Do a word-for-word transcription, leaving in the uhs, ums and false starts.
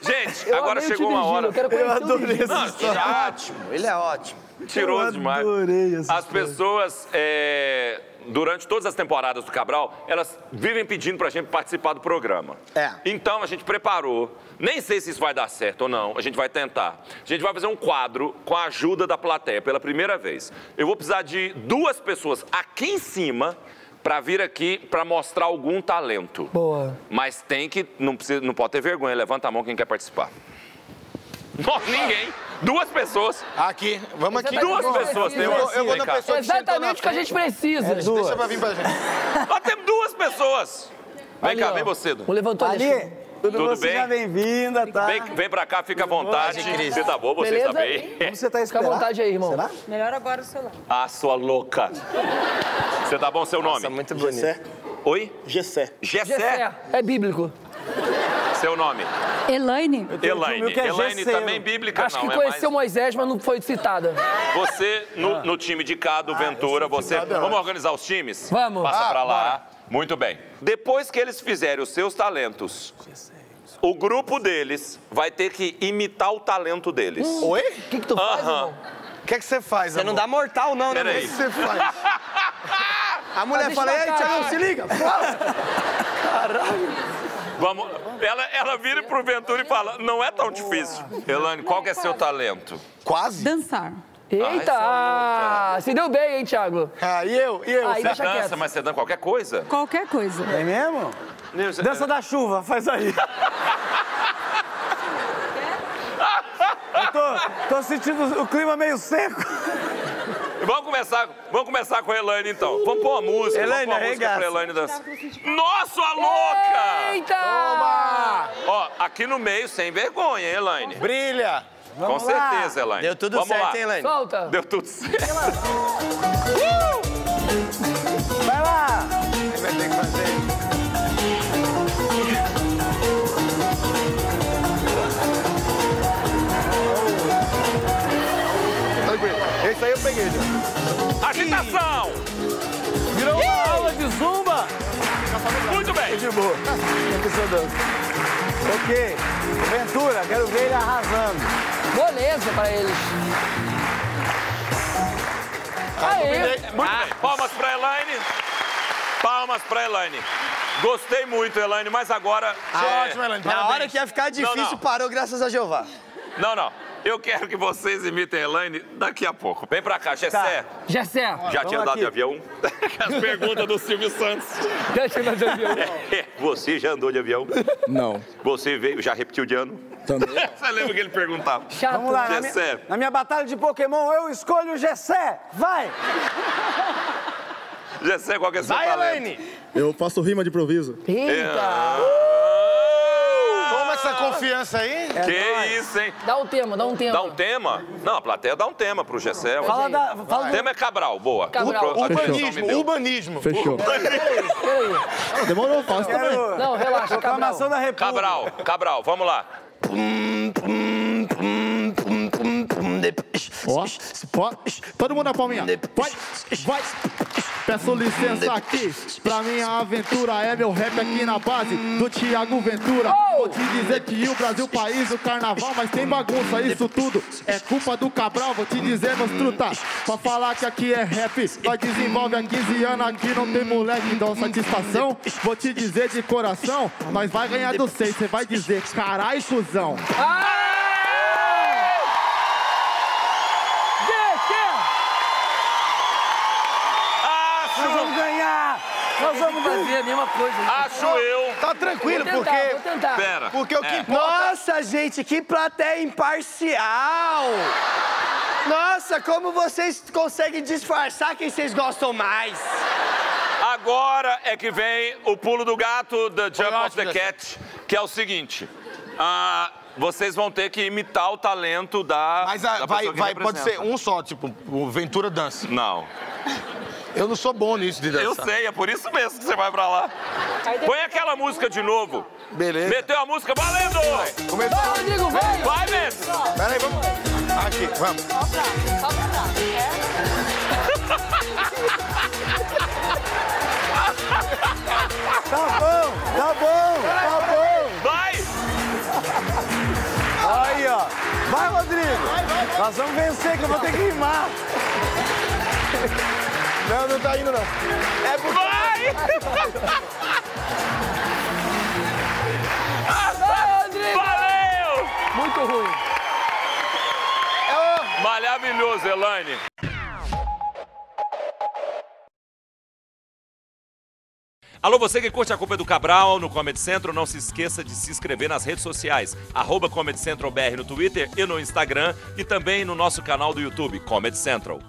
Gente, eu agora chegou uma hora. Eu quero conhecer o Virgílio. Ele é ótimo, ele é ótimo. Tirou demais. As pessoas, é, durante todas as temporadas do Cabral, elas vivem pedindo pra gente participar do programa. É. Então a gente preparou, nem sei se isso vai dar certo ou não, a gente vai tentar. A gente vai fazer um quadro com a ajuda da plateia pela primeira vez. Eu vou precisar de duas pessoas aqui em cima pra vir aqui pra mostrar algum talento. Boa. Mas tem que, não, precisa, não pode ter vergonha, levanta a mão quem quer participar. Nossa, ninguém. Duas pessoas. Aqui, vamos aqui. Duas pessoas. Tem uma eu, eu vou na pessoa que exatamente o que a gente precisa. É, deixa pra vir pra gente. Nós temos duas pessoas. Vem ali, cá, ó. Vem você. Um levantou ali. Deixa. Tudo, Tudo bem? Seja bem-vinda, tá? Vem, vem pra cá, fica à vontade. Beleza. Você tá bom, você Beleza? Tá bem. Como você tá esperando? Fica à vontade aí, irmão. Será? Melhor agora o celular. Ah, sua louca. Você tá bom, seu nome? Nossa, muito bonito. Gessé. Oi? Gessé. Gessé. Gessé. É bíblico. Seu nome? Elaine. Elaine. É Elaine também bíblica, Acho não. Acho que conheceu é mais... Moisés, mas não foi citada. Você, no, ah. no time de cá, do ah, Ventura, você... Vamos organizar os times? Vamos. Passa ah, pra lá. Bora. Muito bem. Depois que eles fizerem os seus talentos, o grupo deles vai ter que imitar o talento deles. Hum. Oi? O que que tu faz, irmão? Uh-huh. O que é que você faz, amor? Você não dá mortal, não, Pera né? O que você faz? A mulher ah, fala, ei, Thiago, se liga. Fala. Caralho. Vamos. Ela, ela vira pro Ventura e fala, não é tão difícil. Elaine, qual que é seu talento? Quase. Dançar. Eita! Ai, se deu bem, hein, Thiago? Ah, e eu? E eu? Aí, você dança, quieto. Mas você dança qualquer coisa? Qualquer coisa. É mesmo? Dança da chuva, faz aí. eu tô, tô sentindo o clima meio seco. Vamos começar, vamos começar com a Elaine, então. Vamos pôr a música, Elaine, vamos pôr a música pra Elaine dançar. Nossa, a louca! Eita! Toma! Ó, aqui no meio, sem vergonha, hein, Elaine? Brilha! Vamos com certeza, lá. Elaine. Deu tudo vamos certo, lá. Hein, Elaine? Solta! Deu tudo certo. Uh! Vai lá! Vai ter que fazer. Esse aí eu peguei já. Agitação! Virou uma Ih! aula de zumba! Muito bem! De boa. Ok. Ventura, quero ver ele arrasando. Beleza pra eles. Aê! Muito ah. bem. Palmas pra Elaine. Palmas pra Elaine. Gostei muito, Elaine, mas agora... Ah, é... ótimo, Elaine. Na hora que ia ficar difícil, não, não. parou, graças a Jeová. Não, não. Eu quero que vocês imitem a Elaine daqui a pouco. Vem pra cá, Gessé. Tá. Gessé. Já tinha andado de avião? As perguntas do Silvio Santos. Já tinha andado de avião? É. Você já andou de avião? Não. Você veio, já repetiu de ano? Também. Você lembra que ele perguntava? Chato. Vamos lá, Gessé. Na minha, na minha batalha de Pokémon, eu escolho o Gessé. Vai! Gessé, qual que é seu talento? Vai, Elaine. Eu faço rima de improviso. Eita! Uh! Essa confiança aí? É que nóis. Isso, hein? Dá um tema, dá um tema. Dá um tema? Não, a plateia dá um tema pro Gessé. Fala da, fala o tema é Cabral, boa. Cabral. Urbanismo, urbanismo. Fechou. Não, demorou, faz também. Não, relaxa, Cabral. Cabral, Cabral, vamos lá. Ó, ó, todo mundo na palminha. Vai, vai. Peço licença aqui, pra minha aventura. É meu rap aqui na base do Thiago Ventura. Vou te dizer que o Brasil, país do carnaval, mas tem bagunça, isso tudo é culpa do Cabral. Vou te dizer, meus truta, pra falar que aqui é rap, nós desenvolve há quinze anos, aqui não tem moleque, então satisfação. Vou te dizer de coração, nós vai ganhar do seis, cê vai dizer, carai, cuzão. Nós vamos fazer a mesma coisa. Acho eu. Tá tranquilo, vou tentar, porque... Vou tentar. Pera. Porque o que é. importa... Nossa, gente, que plateia imparcial! Nossa, como vocês conseguem disfarçar quem vocês gostam mais? Agora é que vem o pulo do gato, The Jump of the Cat, que é o seguinte. Ah... Vocês vão ter que imitar o talento da... Mas a, da vai, vai pode ser um só, tipo, o Ventura dança. Não. Eu não sou bom nisso de dançar. Eu sei, é por isso mesmo que você vai pra lá. Põe aquela música de novo. Beleza. Meteu a música, valendo! Vai, começou. Vai, Rodrigo, vai! Vai, mesmo! Pera aí, vamos... Aqui, vamos. Só pra lá, só pra lá. É? Tá bom, tá bom, tá bom. Vai! Vai, Rodrigo! Vai, vai, vai. Nós vamos vencer, que eu vou ter que rimar! Não, não tá indo, não. É porque... Vai! Vai, vai, vai. Nossa, Rodrigo! Valeu! Muito ruim. É o... Maravilhoso, Elaine. Alô, você que curte a Culpa do Cabral no Comedy Central, não se esqueça de se inscrever nas redes sociais, arroba Comedy Central B R no Twitter e no Instagram, e também no nosso canal do YouTube, Comedy Central.